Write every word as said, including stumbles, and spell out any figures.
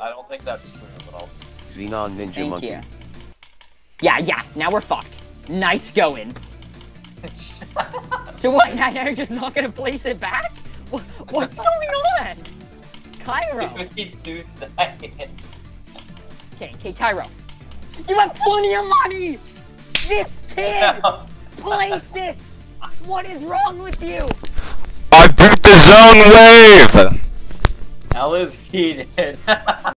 I don't think that's true, but I'll... Xenon Ninja Thank Monkey. You. Yeah, yeah, now we're fucked. Nice going. So what, now you're just not gonna place it back? What, what's going on? Cairo. two seconds. Okay, okay, Cairo. You have plenty of money! This kid! No. Place it! What is wrong with you? I beat the Zone Wave! Hell is heated.